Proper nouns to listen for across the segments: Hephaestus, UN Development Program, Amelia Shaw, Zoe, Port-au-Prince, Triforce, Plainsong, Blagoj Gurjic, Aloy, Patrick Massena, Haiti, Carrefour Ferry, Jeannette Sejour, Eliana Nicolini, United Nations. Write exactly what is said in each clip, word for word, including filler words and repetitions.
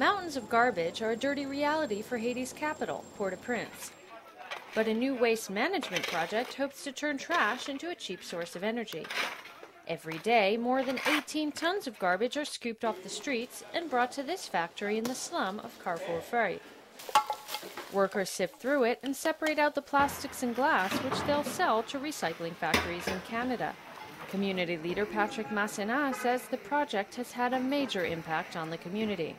Mountains of garbage are a dirty reality for Haiti's capital, Port-au-Prince. But a new waste management project hopes to turn trash into a cheap source of energy. Every day, more than eighteen tons of garbage are scooped off the streets and brought to this factory in the slum of Carrefour Ferry. Workers sift through it and separate out the plastics and glass, which they'll sell to recycling factories in Canada. Community leader Patrick Massena says the project has had a major impact on the community.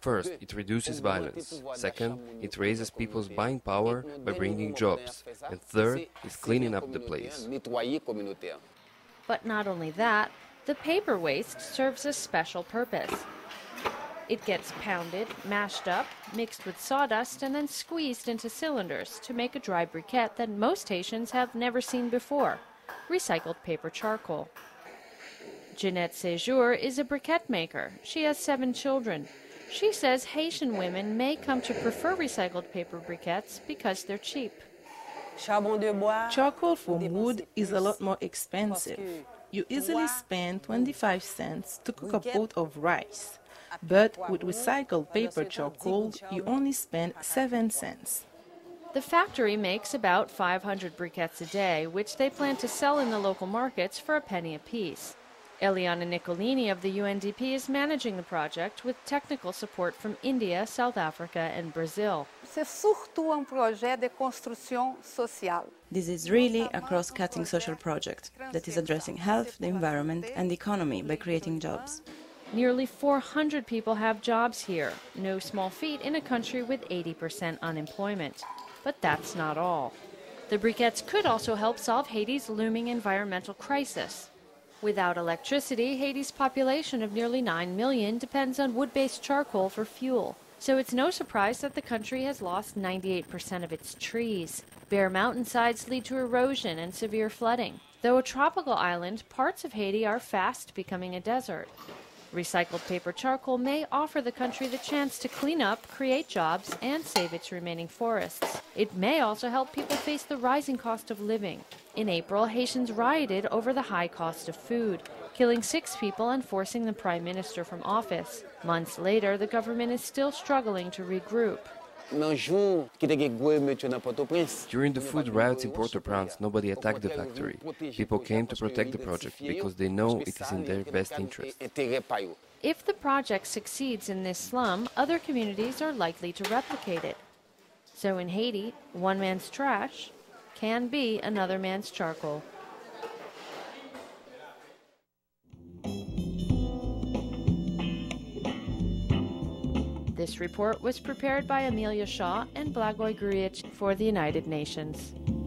First, it reduces violence. Second, it raises people's buying power by bringing jobs. And third, it's cleaning up the place. But not only that, the paper waste serves a special purpose. It gets pounded, mashed up, mixed with sawdust, and then squeezed into cylinders to make a dry briquette that most Haitians have never seen before, recycled paper charcoal. Jeannette Sejour is a briquette maker. She has seven children. She says Haitian women may come to prefer recycled paper briquettes because they're cheap. Charcoal from wood is a lot more expensive. You easily spend twenty-five cents to cook a pot of rice, but with recycled paper charcoal, you only spend seven cents. The factory makes about five hundred briquettes a day, which they plan to sell in the local markets for a penny apiece. Eliana Nicolini of the U N D P is managing the project with technical support from India, South Africa, and Brazil. This is really a cross-cutting social project that is addressing health, the environment, and the economy by creating jobs. Nearly four hundred people have jobs here, no small feat in a country with eighty percent unemployment. But that's not all. The briquettes could also help solve Haiti's looming environmental crisis. Without electricity, Haiti's population of nearly nine million depends on wood-based charcoal for fuel. So it's no surprise that the country has lost ninety-eight percent of its trees. Bare mountainsides lead to erosion and severe flooding. Though a tropical island, parts of Haiti are fast becoming a desert. Recycled paper charcoal may offer the country the chance to clean up, create jobs, and save its remaining forests. It may also help people face the rising cost of living. In April, Haitians rioted over the high cost of food, killing six people and forcing the prime minister from office. Months later, the government is still struggling to regroup. During the food riots in Port-au-Prince, nobody attacked the factory. People came to protect the project because they know it is in their best interest. If the project succeeds in this slum, other communities are likely to replicate it. So in Haiti, one man's trash can be another man's charcoal. This report was prepared by Amelia Shaw and Blagoj Gurjic for the United Nations.